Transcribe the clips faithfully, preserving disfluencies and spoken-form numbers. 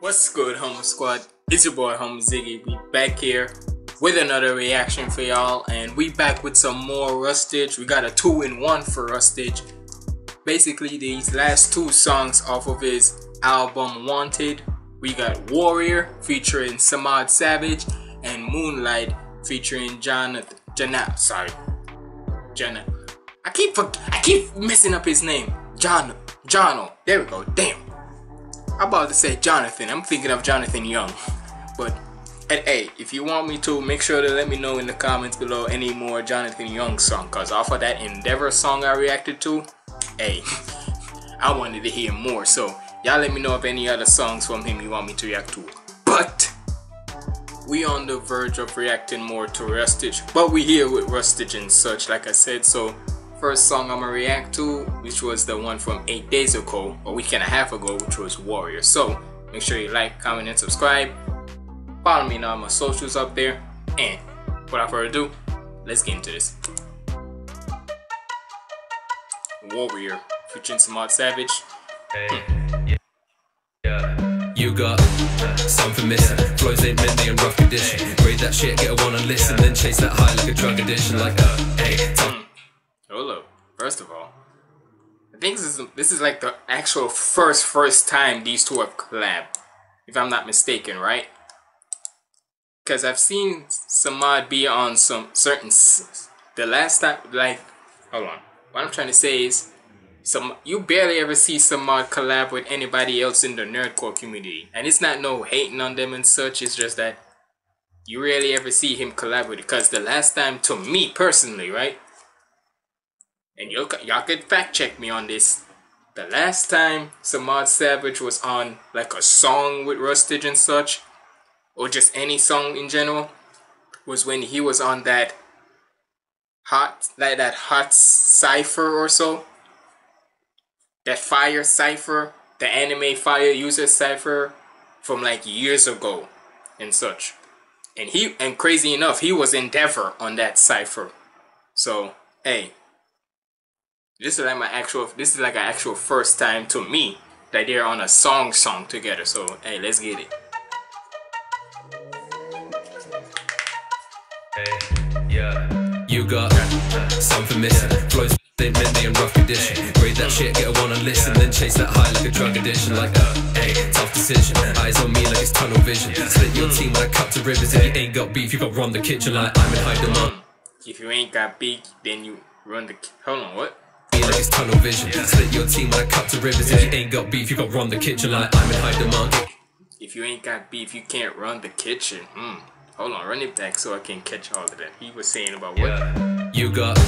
What's good, Humble Squad? It's your boy Humble Ziggy. We back here with another reaction for y'all, and we back with some more Rustage. We got a two in one for Rustage. Basically, these last two songs off of his album Wanted. We got Warrior featuring Samad Savage and Moonlight featuring Jonathan. Janab, sorry, Janab. I keep I keep messing up his name. John, Jono. There we go. Damn. I'm about to say Jonathan. I'm thinking of Jonathan Young. But, and, hey, if you want me to, make sure to let me know in the comments below any more Jonathan Young song. Because off of that Endeavor song I reacted to, hey, I wanted to hear more. So, y'all let me know if any other songs from him you want me to react to. But, we on the verge of reacting more to Rustage. But we here with Rustage and such, like I said. So, first song I'm gonna react to, which was the one from eight days ago, or week and a half ago, which was Warrior. So make sure you like, comment, and subscribe. Follow me on all my socials up there. And without further ado, let's get into this. Warrior featuring Samad Savage. Hey. Yeah. Yeah. You got something missing. Flows ain't mentally in rough condition. Grade that shit, get a one and listen, then chase that high like a drug addiction. Like a hey. Hello. First of all, I think this is this is like the actual first first time these two have collabed, if I'm not mistaken, right? Because I've seen Samad be on some certain s the last time. Like, hold on. What I'm trying to say is, some you barely ever see Samad collab with anybody else in the Nerdcore community, and it's not no hating on them and such. It's just that you rarely ever see him collab with. Because the last time, to me personally, right? And y'all could fact check me on this. The last time Samad Savage was on like a song with Rustage and such, or just any song in general, was when he was on that hot, like that hot cipher or so. That fire cipher, the anime fire user cipher from like years ago and such. And he, and crazy enough, he was Endeavor on that cipher. So, hey. This is like my actual. This is like an actual first time to me that they're on a song song together. So hey, let's get it. Hey, yeah, you got something missing. Flows they meant they in rough condition. Grade that shit, get a one and listen, then chase that high like a drug addiction. Like a hey, tough decision. Eyes on me like it's tunnel vision. Slit your team when I cut to rivers. If you ain't got beef, you got run the kitchen. Like I'm in high demand. If you ain't got beef, then you run the. Hold on, what? Like it's tunnel vision. Yeah. Slit your team when I cut to rivers. If you ain't got beef, you got run the kitchen. Like I'm in high demand. If you ain't got beef, you can't run the kitchen. Mm. Hold on, run it back so I can catch all of that. He was saying about what? Yeah. You got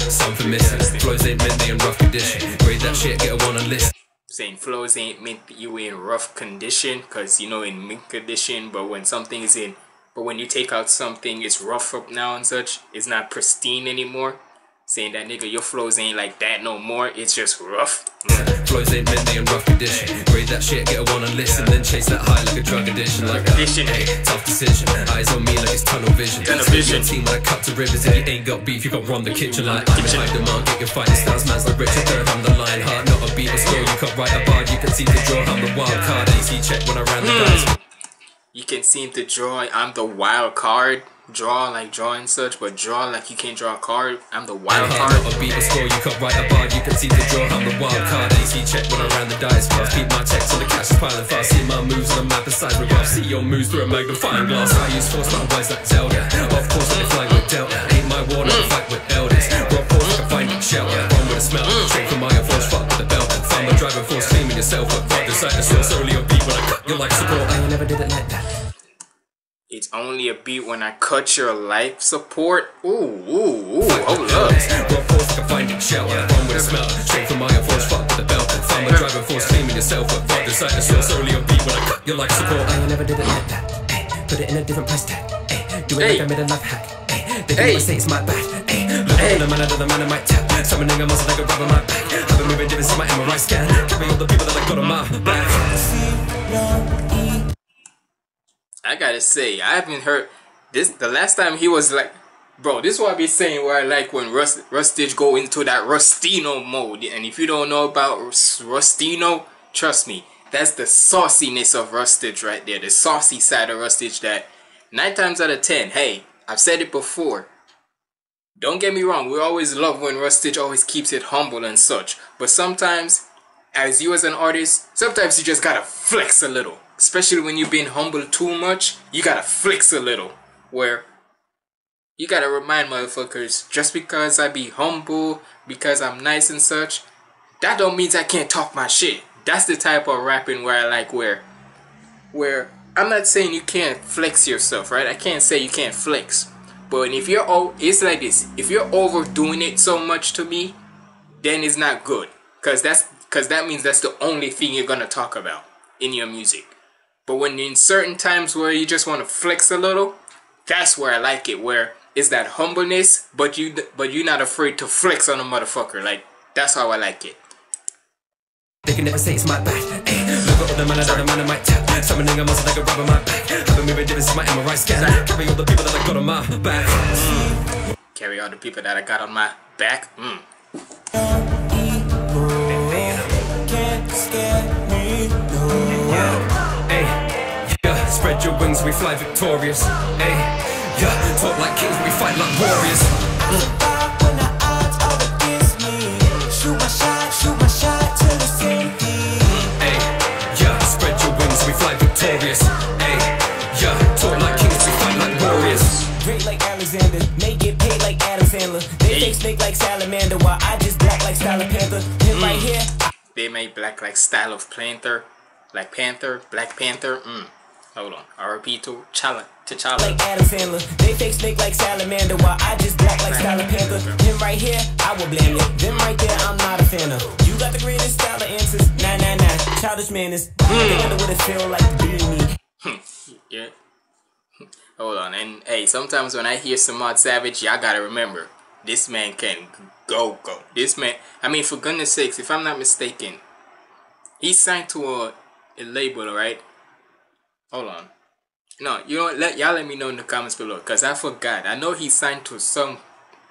something missing. Flows ain't meant they in rough condition. Grade that shit, get a one and listen. Saying flows ain't meant you in rough condition, cause you know in mint condition. But when something is in, but when you take out something, it's rough up now and such. It's not pristine anymore. Saying that nigga, your flows ain't like that no more, it's just rough. Mm. Flows ain't meant they in rough condition. Grade that shit, get a one and listen, then chase that high like a drug addiction. Like a hey, tough decision. Eyes on me like it's tunnel vision. Tunnel vision. Team like cut to rivers. If you ain't got beef, you got run the kitchen. Like I'm in high demand, get your fighting styles. Man's like Richard Third, I'm the lion heart, not a beat or score. You can write a bar, you can see the draw. I'm the wild card. Easy check when I ran the guys. You can seem to draw. I'm the wild card. Draw like draw and such, but draw like you can't draw a card. I'm the wild card. Not a beat or score, you can write a bar, you can see the draw. I'm the wild card. A C check when I round the dice. Fast keep my checks on the cash is piling fast. See my moves on the map aside. But I see your moves through a magnifying glass. I use force, but I'm wise like Zelda. Of course, I fly with Delta. Ain't my war, I fight with elders. Rob force, I can find a shelter. Run with a smell. Straight from my force, fuck with the belt. Find my driving force, claiming yourself. But fuck the sight, the source only a beat when I cut your life support. I never did it like that. It's only a beat when I cut your life support. Ooh, ooh, ooh, oh love. Rob force, I find it shallow. Run with a smell. Straight from my force, fuck with the belt. Find my driving force, claiming yourself. Up front, the sight of source. Only a beat when I cut your life support. I never did it like that. Ay, put it in a different price tag. Ay, do it like I made a life hack. Ay, they think I say it's my bad. Ay, look at the man under the man in my tap. Summoning a muscle like a rubber on my back. I've been moving different since my M R I scan. Covering all the people that I got on my back. I gotta say, I haven't heard this. The last time he was like, bro, this is what I be saying. Where I like when Rust, Rustage go into that Rustino mode. And if you don't know about Rustino, trust me, That's the sauciness of Rustage right there. The saucy side of Rustage that nine times out of ten, hey, I've said it before. Don't get me wrong, we always love when Rustage always keeps it humble and such. But sometimes, as you as an artist, sometimes you just gotta flex a little. Especially when you've been humble too much, you gotta flex a little. Where you gotta remind motherfuckers, just because I be humble, because I'm nice and such, that don't mean I can't talk my shit. That's the type of rapping where I like where, where I'm not saying you can't flex yourself, right? I can't say you can't flex, but if you're all, it's like this. If you're overdoing it so much to me, then it's not good, cause that's, cause that means that's the only thing you're gonna talk about in your music. But when in certain times where you just want to flex a little, that's where I like it, where it's that humbleness, but you, but you're not afraid to flex on a motherfucker. Like that's how I like it. They can never say it's my bad. Ay, look at all the man I don't man I might tap. Summoning a muscle like a rubber my back. Having me ridiculous is my M R I scanner. Carry all the people that I got on my back. Mm. Carry all the people that I got on my back. Mm. Can't scare me, no. Ay, yeah, spread your wings, we fly victorious. Ay, yeah, talk like kings, we fight like warriors. Mm. Like salamander, while I just black like style of panther. Mm. Right here, they made black like style of panther, like panther, black panther. Mm. Hold on, R P to Chala, to Chala. Like Adam Sandler, they fake snake like salamander, while I just black like style of panther. Him right here, I will blame it. Them right there, I'm not a fan of. You got the greatest style of answers. Nah, nah, nah. Childish madness. I wonder what it feel like to be me. Yeah. Hold on, and hey, sometimes when I hear Samad Savage, y'all gotta remember. This man can go, go. This man, I mean, for goodness sakes, if I'm not mistaken, he signed to a, a label, right? Hold on. No, you know what? Let, y'all let me know in the comments below, because I forgot. I know he signed to some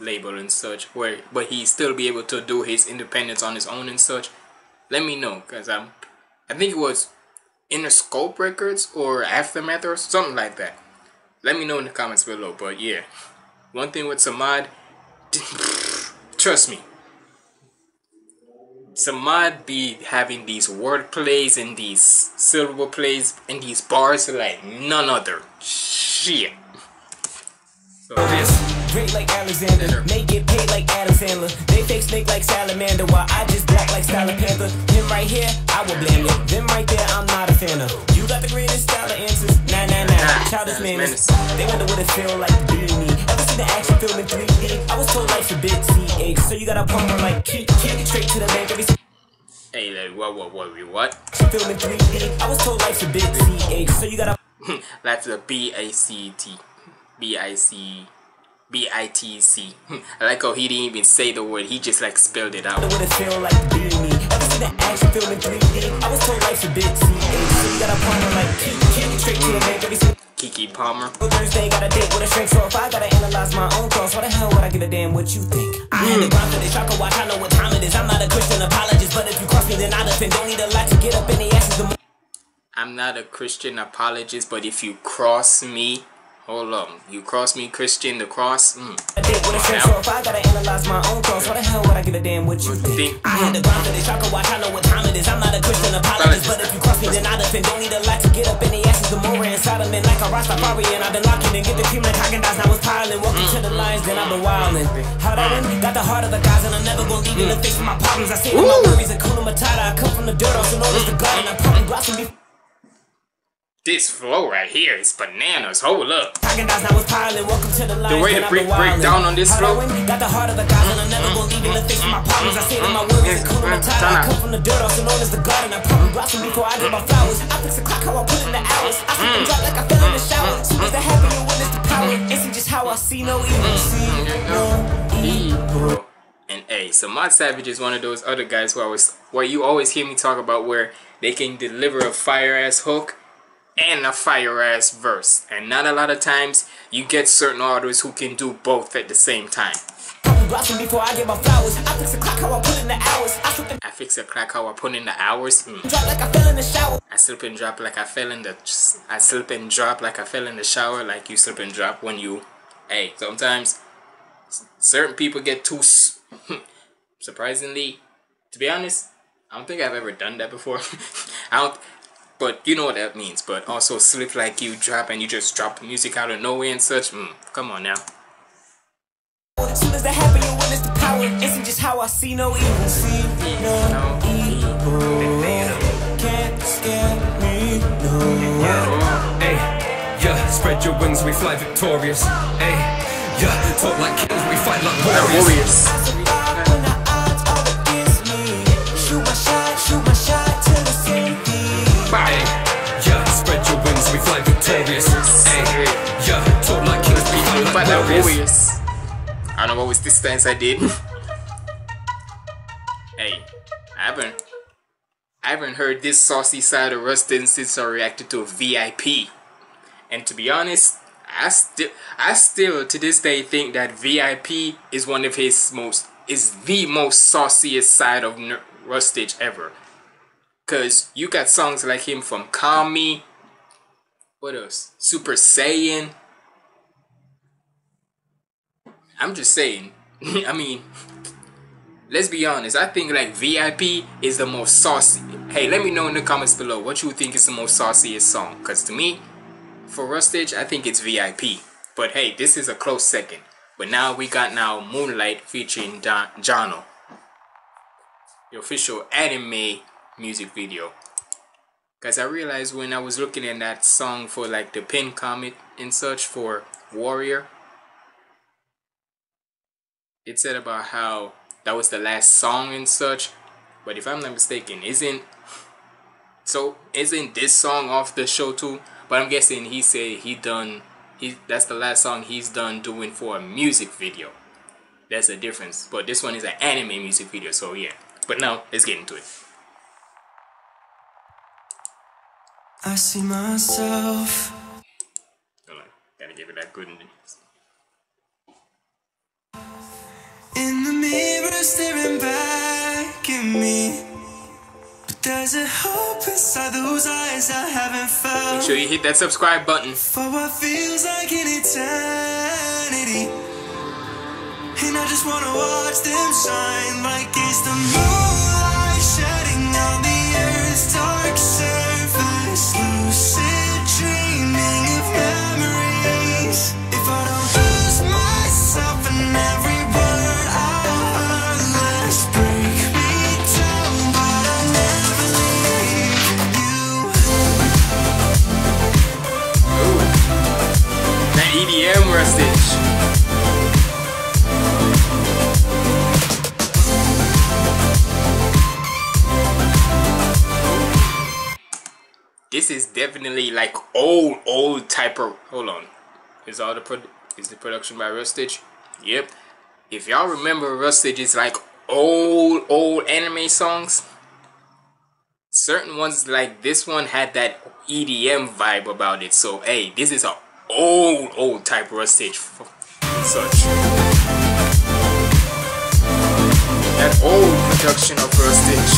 label and such, where, but he still be able to do his independence on his own and such. Let me know, because I'm, I think it was Interscope Records or Aftermath or something like that. Let me know in the comments below, but yeah. One thing with Samad, trust me, Samad be having these word plays and these syllable plays and these bars like none other. Shit. So, great like Alexander, they get paid like Adam Sandler. They fake snake like salamander, while I just black like style of panther. Him right here, I will blame you. Them right there, I'm not a fan of. You got the greatest style of answers. Nah, nah, nah. Childish madness. They wonder what it feel like to be me. The action film in three D. I was told life a bit C H, so you gotta pump on like kick, kick straight to the bank every. Hey, like, what, what, what, we what? Film in three D. I was told life a bit C H, so you gotta. That's a B I C T, B I C, B I T C. I like how he didn't even say the word; he just like spelled it out. I would feel like being me. Ever seen the action film in three D? I was told life a bit C H, so you gotta pump on like kick, kick straight to the bank every. Kiki Palmer. Thursday got a date with a shrink, so if I gotta analyze my own thoughts, why the hell would I give a damn what you think? I mm. had a grind for this, y'all can watch, I know what time it is. I'm not a Christian apologist, but if you cross me, then I'll offend. Don't need a lot to get up in the asses. I'm not a Christian apologist, but if you cross me, hold on, you cross me, Christian, the cross. Mm. A date with a shrink, so if I gotta analyze my own thoughts, why the hell would I give a damn what you think? think? I had a grind for this, y'all can watch, I know what time it is. I'm not a Christian apologist, but if you cross me, then I'll offend. Don't need a lot to get up in the asses. The more inside of men like a Rastafari, and I've been locking and get the cream like Hagen Dazs. Now it's piling, walking mm. to the lines, then I've been wilding. How that one got the heart of the guys, and I'm never gonna leave in the face of my problems. I see my worries and Kuna Matata. I come from the dirt, I'm so noticed the God, and I'm probably blossoming. This flow right here is bananas. Hold up. The way to break, break down on this flow. Got the heart of the guys, and I'm never gonna leave in the face of my problems. I see my worries and Kuna Matata. I come from the dirt, I'm so noticed the God, and I'm probably blossoming before I get my flowers. I fix the clock, how I put in the hours. I see them drop like I fell in the shower. Soon as I happen, you witness the power. Isn't just how I see no evil. See no evil. And hey, Samad Savage is one of those other guys who I was, where you always hear me talk about, where they can deliver a fire ass hook and a fire ass verse, and not a lot of times you get certain artists who can do both at the same time. blossom before I get my flowers. I fix a crack how I put in the hours. I, slip and I fix a crack how I put in the hours. Mm. Drop like I fell in the shower. I slip and drop like I fell in the. I slip and drop like I fell in the shower. Like you slip and drop when you. Hey, sometimes certain people get too. Surprisingly, to be honest, I don't think I've ever done that before. I don't. But you know what that means. But also slip like you drop and you just drop music out of nowhere and such. Mm, come on now. As soon as that happens, you witness the power. Isn't just how I see no evil. See no evil. Can't scare me no. Hey, yeah, spread your wings, we fly victorious. Hey, yeah, talk like kings, we fight like warriors. When the odds are against me, shoot my shot, shoot my shot till the safety. Hey, yeah, spread your wings, we fly victorious. Hey, yeah, talk like kings, we fight like warriors. I don't know what was this dance I did. Hey, I haven't, I haven't heard this saucy side of Rustin since I reacted to a V I P. And to be honest, I still, I still to this day think that V I P is one of his most, is the most sauciest side of Rustage ever. Cause you got songs like him from Call Me, what else? Super Saiyan. I'm just saying, I mean, let's be honest, I think like V I P is the most saucy. Hey, let me know in the comments below what you think is the most sauciest song. Because to me, for Rustage, I think it's V I P. But hey, this is a close second. But now we got now Moonlight featuring Don Jono. The official anime music video. Because I realized when I was looking at that song for like the pin comment and such for Warrior, it said about how that was the last song and such, but if I'm not mistaken, isn't so isn't this song off the show too? But I'm guessing he said he done he that's the last song he's done doing for a music video. That's the difference. But this one is an anime music video, so yeah. But now let's get into it. I see myself. Hold on, gotta give it that good news. In the mirror staring back at me, but there's a hope inside those eyes I haven't found. Make sure you hit that subscribe button. For what feels like an eternity, and I just wanna watch them shine like it's the moonlight shedding on the earth's dark surface. Lucid dreaming of memories. If I don't lose myself in every This is definitely like old, old type of. Hold on, is all the pro is the production by Rustage? Yep. If y'all remember, Rustage is like old, old anime songs. Certain ones like this one had that E D M vibe about it. So hey, this is a old, old type Rustage and such. That old production of Rustage,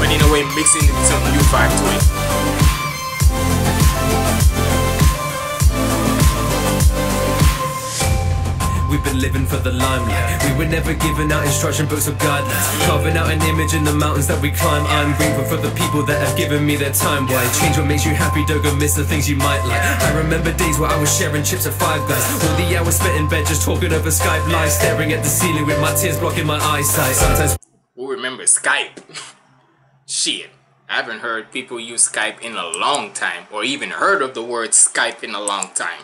but in a way mixing some new vibe to it. We've been living for the limelight. We were never given out instruction books or guidelines. Carving out an image in the mountains that we climb. I'm grateful for the people that have given me their time. Why change what makes you happy? Don't go miss the things you might like. I remember days where I was sharing chips at Five Guys. All the hours spent in bed just talking over Skype live, staring at the ceiling with my tears blocking my eyesight. Sometimes we remember Skype. Shit, I haven't heard people use Skype in a long time, or even heard of the word Skype in a long time.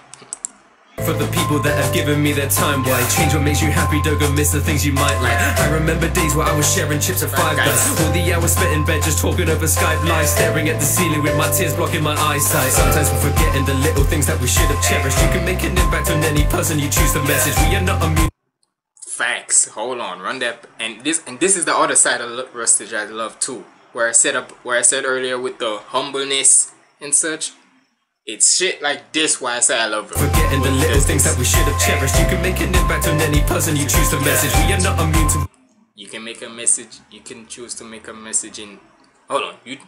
For the people that have given me their time. Why change what makes you happy? Don't go miss the things you might like. I remember days where I was sharing chips at Five Guys. All the hours spent in bed just talking over Skype live, staring at the ceiling with my tears blocking my eyesight. Sometimes we're forgetting the little things that we should have cherished. You can make an impact on any person you choose to message. We are not immune. Facts. Hold on, run that. And this and this is the other side of Rustage I love too, where I set up where I said earlier with the humbleness and such. It's shit like this why I say I love it. Forgetting the little things that we should have cherished. You can make an impact on any person you choose to message. We are not immune to. You can make a message. You can choose to make a message in. Hold on. You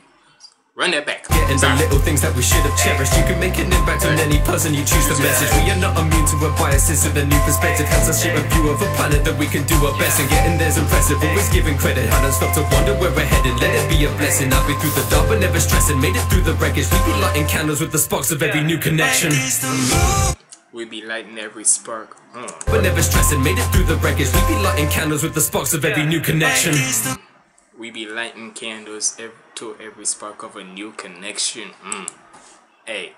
run that back. Getting the little things that we should have cherished. You can make an impact on any person you choose to message. We are not immune to our biases. With a new perspective helps us shape a view of a planet that we can do our best. And getting there's impressive. Always giving credit. I don't stop to wonder where we're headed. Let it be a blessing. I've been through the dark but never stressing. Made it through the wreckage. We be lighting candles with the sparks of every new connection. We be lighting every spark. Oh. But never stressing. Made it through the wreckage. We be lighting candles with the sparks of every new connection. We be lighting candles every, to every spark of a new connection. Mm. Hey,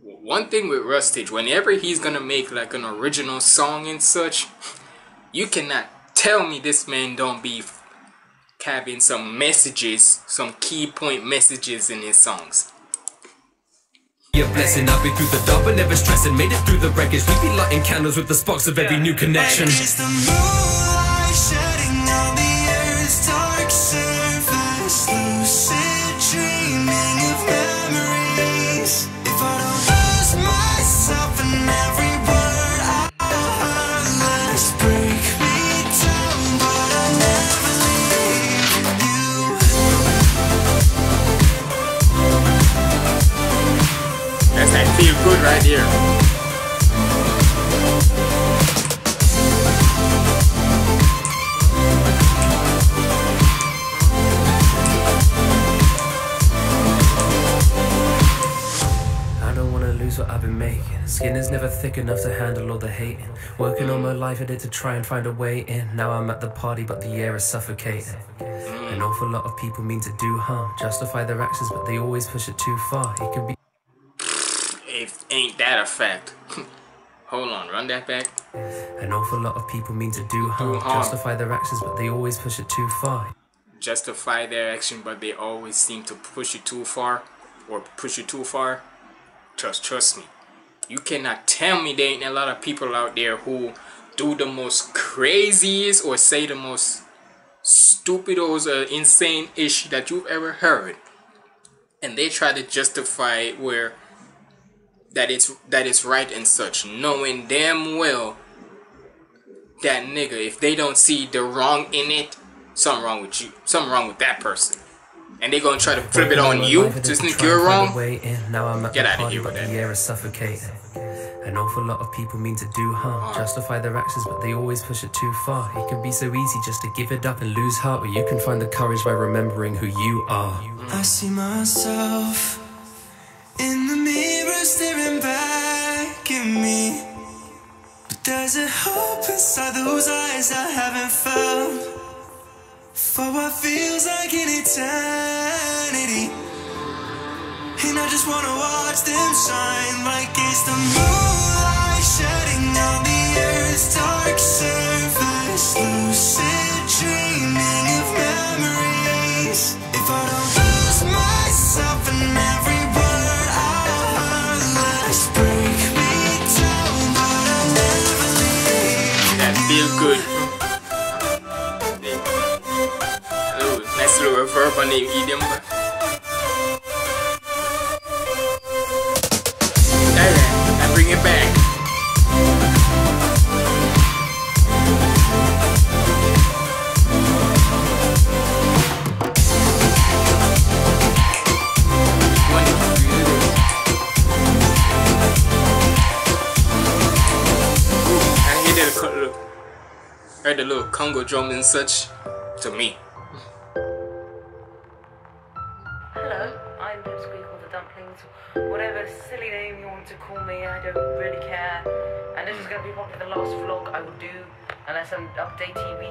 one thing with Rustage, whenever he's gonna make like an original song and such, you cannot tell me this man don't be having some messages, some key point messages in his songs. Be a blessing, I've been through the dark but never stressing. Made it through the wreckage. We be lighting candles with the sparks of every new connection. Feel good right here. I don't want to lose what I've been making. Skin is never thick enough to handle all the hating. Working all my life at it to try and find a way in. Now I'm at the party but the air is suffocating. An awful lot of people mean to do harm, justify their actions but they always push it too far. It can be. If ain't that a fact? Hold on, run that back. An awful lot of people mean to do harm, do harm, justify their actions, but they always push it too far. Justify their action, but they always seem to push it too far, or push it too far. Trust, trust me. You cannot tell me there ain't a lot of people out there who do the most craziest or say the most stupid or uh, insane ish that you've ever heard, and they try to justify it where. That it's that it's right and such, knowing damn well that nigga, if they don't see the wrong in it, something wrong with you, something wrong with that person, and they gonna try to flip it on you to think you're wrong. Get out of here with that. The air is suffocating. An awful lot of people mean to do harm, justify their actions, but they always push it too far. It can be so easy just to give it up and lose heart, but you can find the courage by remembering who you are. I see myself in the mirror staring back at me, but there's a hope inside those eyes I haven't found for what feels like an eternity, and I just wanna watch them shine like it's the moonlight shedding on the earth's dark surface, lucid dreaming of memories. If I don't lose myself in every feel good. Ooh, nice little reverb on the idiom. Alright, I bring it back. Heard the little Congo drum and such to me. Hello, I'm Pipsqueak or the Dumplings, whatever silly name you want to call me, I don't really care. And this is gonna be probably the last vlog I will do unless I'm update T V.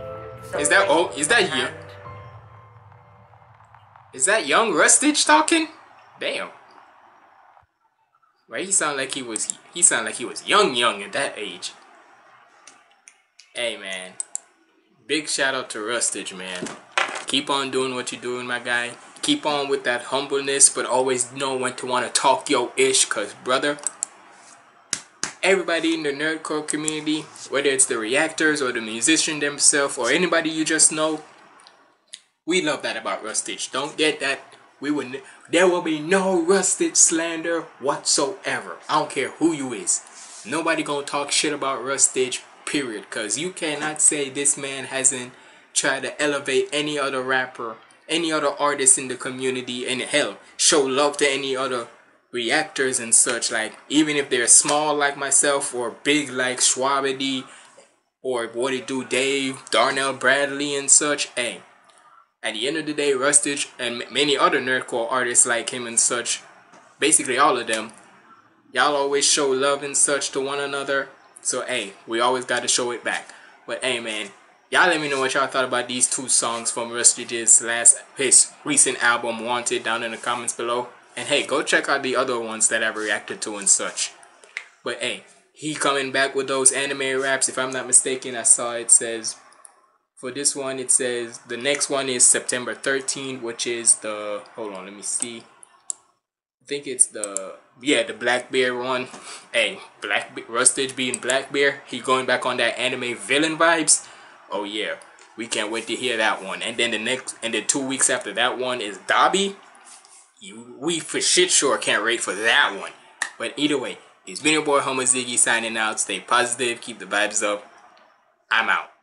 Is that oh is that you? Is that young Rustage talking? Damn. Why he sound like he was he sound like he was young young at that age. Hey man, big shout out to Rustage, man. Keep on doing what you're doing, my guy. Keep on with that humbleness, but always know when to want to talk yo ish, cause brother, everybody in the nerdcore community, whether it's the reactors or the musician themselves or anybody you just know, we love that about Rustage. Don't get that We will n there will be no Rustage slander whatsoever. I don't care who you is. Nobody gonna talk shit about Rustage, period. Because you cannot say this man hasn't tried to elevate any other rapper, any other artist in the community, and hell, show love to any other reactors and such. Like, even if they're small like myself or big like Schwabity or what it do, Dave, Darnell Bradley and such, hey, at the end of the day, Rustage and many other nerdcore artists like him and such, basically all of them, y'all always show love and such to one another. So, hey, we always got to show it back. But, hey, man, y'all let me know what y'all thought about these two songs from Rustage's last, his recent album, Wanted, down in the comments below. And, hey, go check out the other ones that I've reacted to and such. But, hey, he coming back with those anime raps. If I'm not mistaken, I saw it says, for this one, it says, the next one is September thirteenth, which is the, hold on, let me see. I think it's the, yeah, the Black Bear one. Hey, Black Be Rustage being Black Bear, he going back on that anime villain vibes. Oh yeah, we can't wait to hear that one. And then the next, and then two weeks after that one is Dobby. You, we for shit sure can't wait for that one. But either way, it's been your boy Humble Ziggy signing out. Stay positive, keep the vibes up. I'm out.